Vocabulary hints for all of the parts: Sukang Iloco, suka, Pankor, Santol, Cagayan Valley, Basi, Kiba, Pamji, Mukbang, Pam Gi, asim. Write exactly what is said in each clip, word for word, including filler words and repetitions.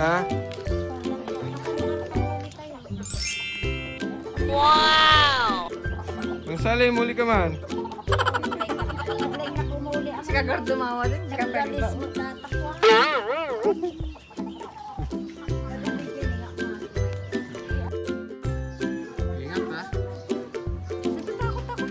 Ah. Wow! Ang sali, muli ka man. Si Kagor dumawa din. Si Kagor dumawa din. Ingat ha? Nagtatakot ako pa.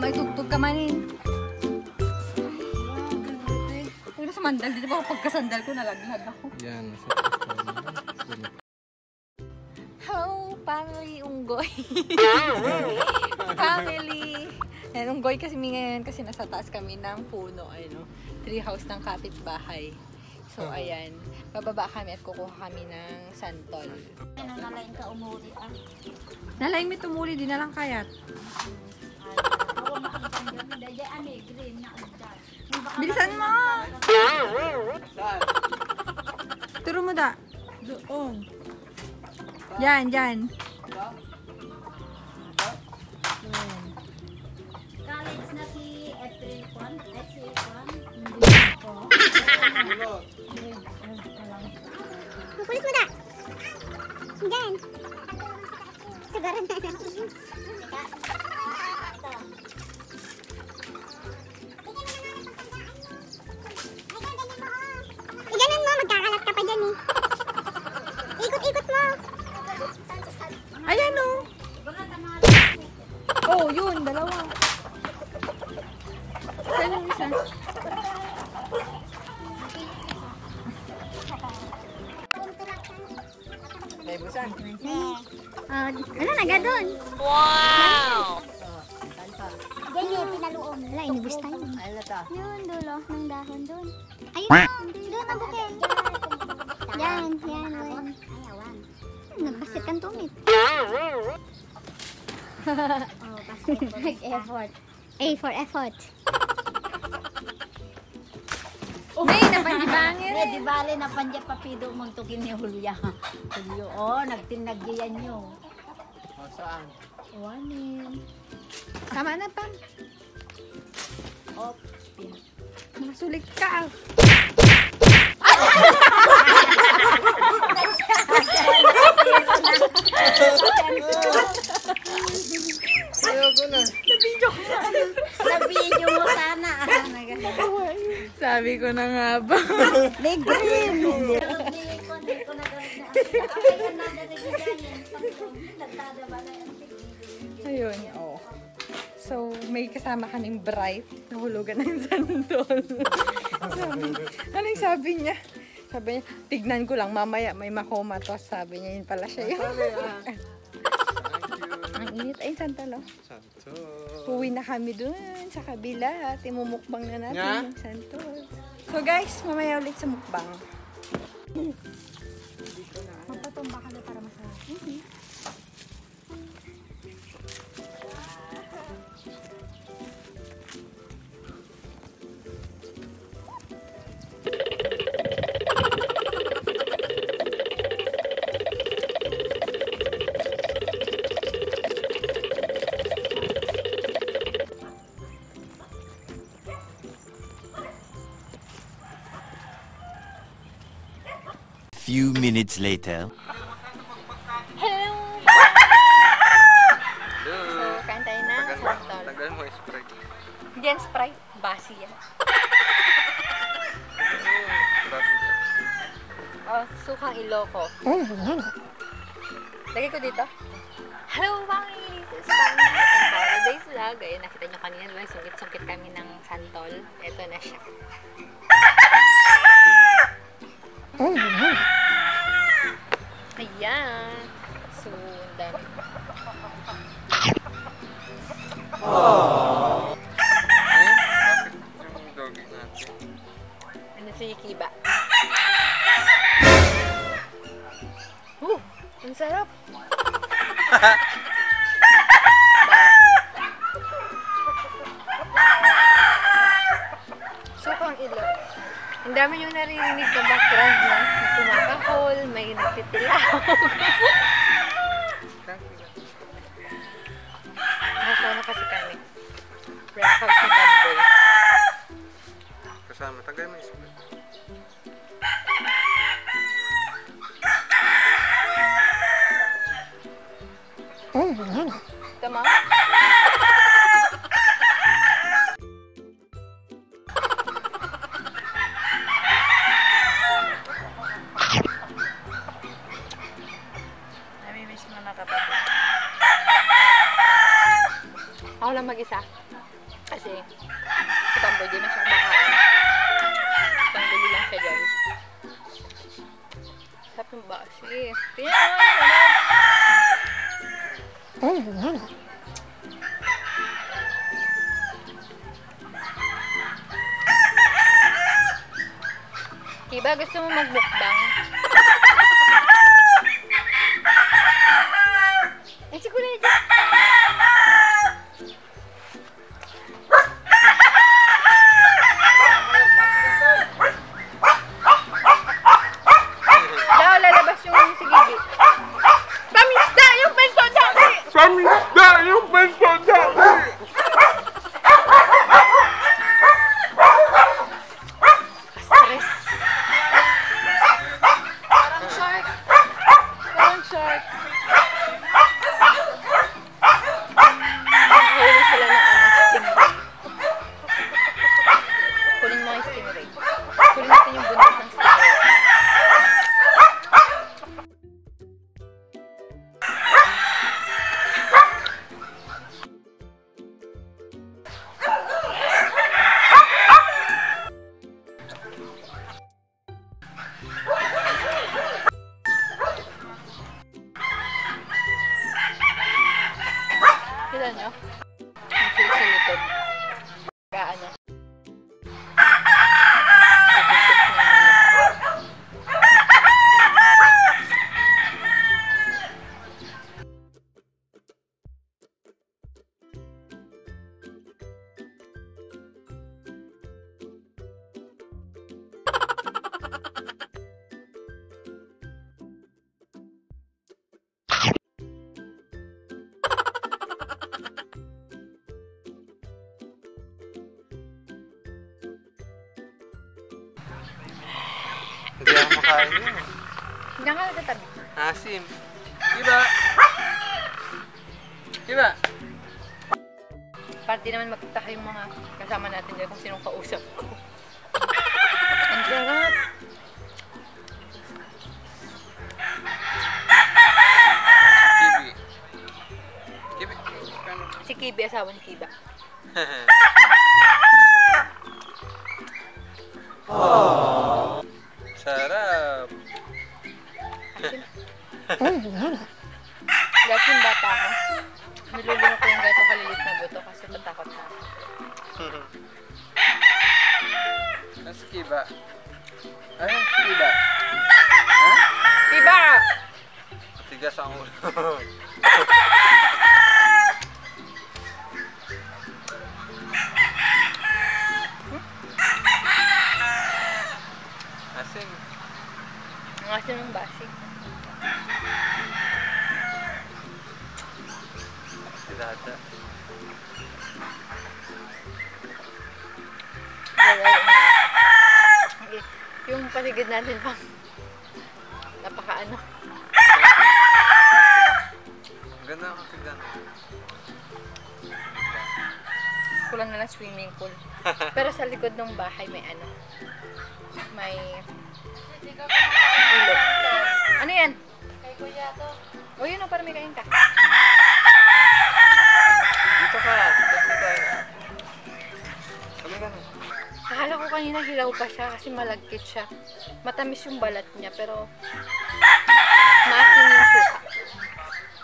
May tugtog ka manin. Pero sumandal din ako. Pagkasandal ko, nalaglag ako. Yan. Hello, family unggoy. Family. Ayan, unggoy kasi ngayon kasi nasa taas kami ng puno. Ano, tree house ng kapitbahay. So, ayan. Bababa kami at kukuha kami ng santol. Ano, nalain ka umuli ah? Nalain may tumuli, di na lang kayat. Bilisan mo! Turo mo da. Doon. Yan, yan. College na si April one. Pulit mo da. Yan. Sabaran na natin. Uh, ano na gadon? Wow! Ganyan, pinaluom. Wala, inubos tayo. Yun, dulo ng dahon dun. Ayun, doon ang bukin. Yan, yan. Nagbasit kang tumit. Nag-effort. A for effort. May napanjibangin. May di bale napanjib papido mong tukin ni Julia. Julio, oh, nagtinagyan nyo. O, saan? Uwanin. Tama na, Pam. O, pin. Masulit ka, ah. Ayoko na. Nabidyo ko sana. Nabidyo mo sana. Sabi ko na nga ba? May green. Ayun, oo. So, may kasama kaming bright. Nahulugan na yung santol. Ano yung sabi niya? Sabi niya, tignan ko lang mamaya may makoma to. Sabi niya, yun pala siya yun. Ang init. Ay, santol, oh. Santol. Puwi na kami dun sa kabila at imumukbang na natin yung santol. So, guys, mamaya ulit sa mukbang. Magpatumba ka na para masarap. few minutes later. Hello! So, kain tayo na. Tagalan mo yung Sprite. Hindi yan Sprite. Basi yan. Oh, Sukang Iloco. Lagi ko dito. Hello, guys! It's Pamji and Pankor. Today's vlog, ayun, nakita nyo kanina, diba? Sungkit-sungkit kami ng Santol. Eto na siya. Ayan. So, ang dami. Aww. Ano si Kiba? Oh, ang sarap. Sukang Ilo. Ang dami niyong naririnig na background na kumakahol, may nagtitilaw. Nasa na kasi kami. Breakfast na tamboy. Kasama, tagay mo isa. Tama? Nami-miss mo na kapatid. Ako lang mag-isa. Kasi si Pamboy di na siyang makain. Pambili lang siya dyan. Sarap yung basi. Tingnan mo yun! Oh, yan. Kiba, gusto mo mag-mukbang? Ay, siguro na dyan. Daw, lalabas yung sigigi. Promise na yung pento dati! Promise na yung pento dati! Hindi ako makain yun. Hindi ako nagtatabi. Asim. Kiba! Kiba! Para di naman magkita kayong mga kasama natin dyan kung sinong kausap ko. Ang sarap! Kibi. Kibi. Si Kibi, asawa ni Kiba. Aww. Sarap! Gato yung bata ko. Nilulunok ko yung gato kalilit na buto kasi matakot na ako. Nasa Kiba. Ayun, Kiba. Kiba! Matigas ang ulo. Ang asin ng basi. Silata. Yung paligid natin pang Maganda ang pagdan. Kulang na lang swimming pool. Pero sa likod ng bahay may ano. May... Ano yan? Kay kuya to. O yun o, para may kain ka. Dito ka. Dito ka. Kami ganun. Akala ko kanina hilaw pa siya kasi malagkit siya. Matamis yung balat niya pero... Maasin yung suka.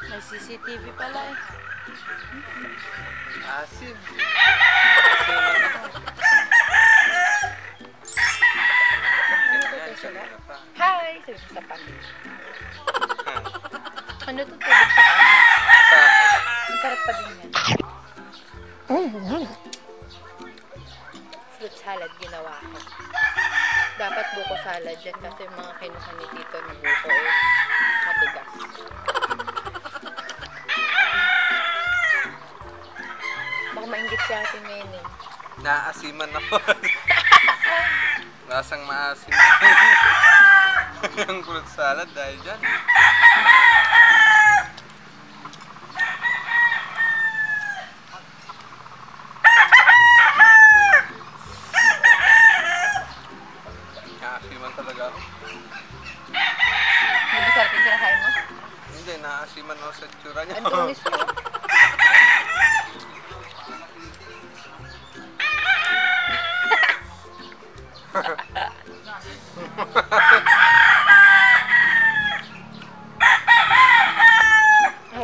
May C C T V pala eh. Asin. Hi! Sabi ko sa pamilya. Ano ito? Tubig pa ka? Ang sarap pa din yan. Fruit salad ginawa ko. Dapat buko salad yan kasi yung mga kinuha ni Tito na buko eh. Matigas. Baka mainggit siya si Mene. Naasiman ako. Lasang maasim. Yung fruit salad dahil dyan. Naasiman talaga ako. Hindi sarap yung kinakain mo? Hindi, naasiman ako sa tsura niya. Adonis mo.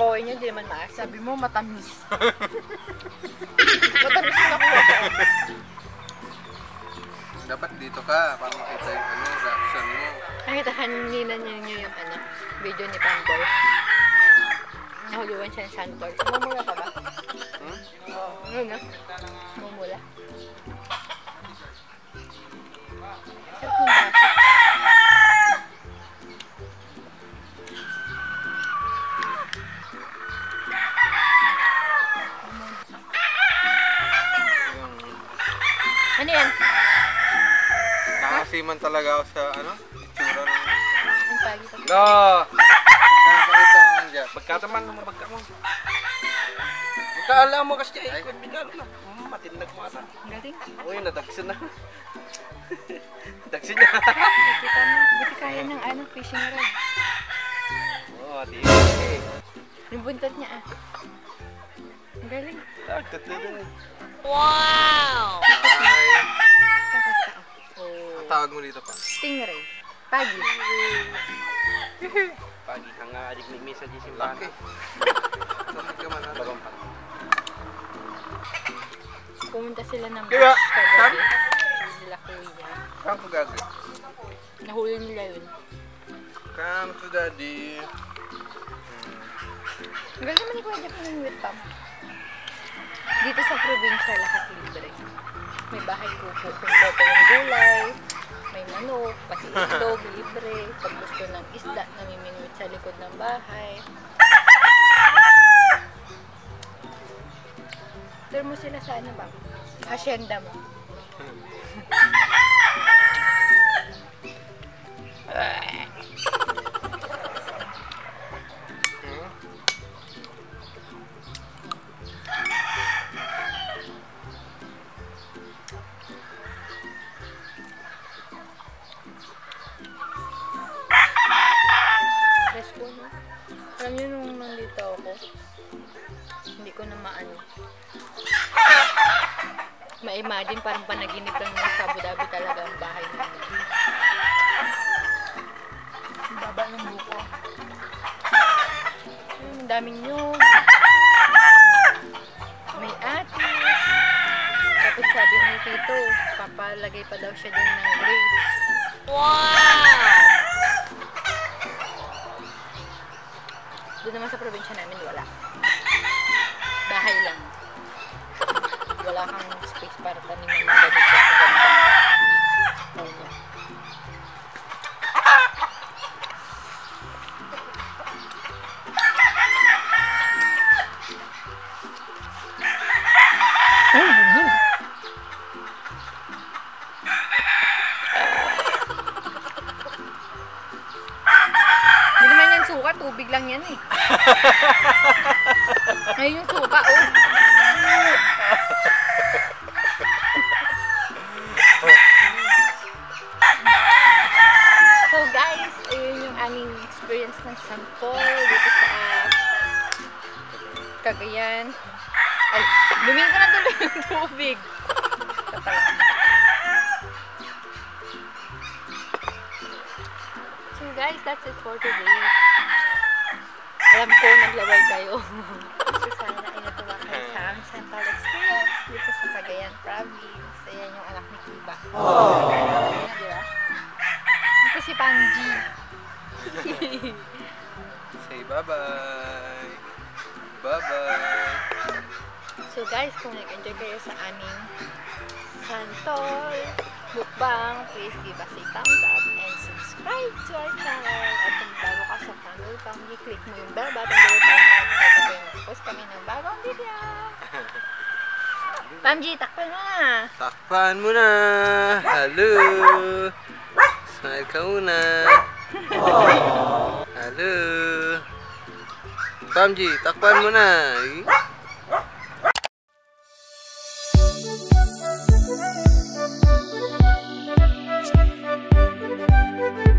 Oo, yun yun, di naman maas. Sabi mo, matamis. Matamis na ako. Dapat dito ka para makita yung ano, reaction mo. Nakita kanina niyo yung ano, video ni Pankor. Nahuluan siya ng Santol. Mumula ka ba? Hmm? Oo, yun na. Mumula. Ano yan? Nakasiman talaga ako sa ano? Itsura ng... Ang pagi pa. No! Pagkakapagito ang nandiyan. Pagkataman mo, pagka mo. Magkaalam mo kasi ay ikon binalo na. Matindag mo ata. Galing. Uy, nadagsin na. Dagsin niya. Nakikita mo, buti kaya ng ano, fishing rod. Oo, oh, tiyo. Okay. Yung buntot niya ah. Ang galing. Tagtat na rin. Wow! Ay! Tapos ka. Oh. Ang tawag mo dito pa? Stingray. Pagi. Pagi ka nga, alig may message yung simbahan. Laki. Laki ka man. Bagong pang. Pumunta sila ng Kiba! Sam? Sila kuya. Saan ko gagawin? Nahuli nila yun. Come to daddy. Ang galing naman ikuha niya pinangiwit pa. Dito sa probinsya, lahat libre. May bahay kuko, kung boto yung gulay, may manok, pati itlog, libre. Pag gusto ng isda, namiminuit sa likod ng bahay. Pero mo sila sa ano ba? Hacienda mo. Alam niyo nung nandito ako, hindi ko na maano. Ma-imagine parang panaginip lang ng Abu Dhabi talaga ang bahay niya. Ang baba ng buko. Ang daming nyog. May ate. Tapos sabi ni Tito, papalagay pa daw siya din ng grapes. Wow! Doon naman sa probinsya namin, wala. Bahay lang. Wala kang space para taniman ng dadito sa ganda. Ayun na. Hindi naman yan suka, tubig lang yan eh. Ay, yung tuba, oh. So guys, ayun yung aming experience ng Santol dito sa uh, Cagayan. Ay, lumingin ko na tuloy yung tubig. So guys, that's it for today. Alam ko, naglaway tayo. Sana ay natuwa kayo sa aming Santol experience dito sa Cagayan Province. Ayan yung anak ni Kiba. Ito si Pamji. Say bye-bye. Bye-bye. So guys, kung nag-enjoy kayo sa aming Santol Mukbang, please give us a thumbs up and subscribe to our channel. At kung bago ka sa channel, Pam Gi, click mo yung bell button doon para makakita kayo mag-post kami ng bagong video. Pam Gi, takpan mo na! Takpan mo na! Hello! Smile ka una! Hello! Pam Gi, takpan mo na! We'll be right back.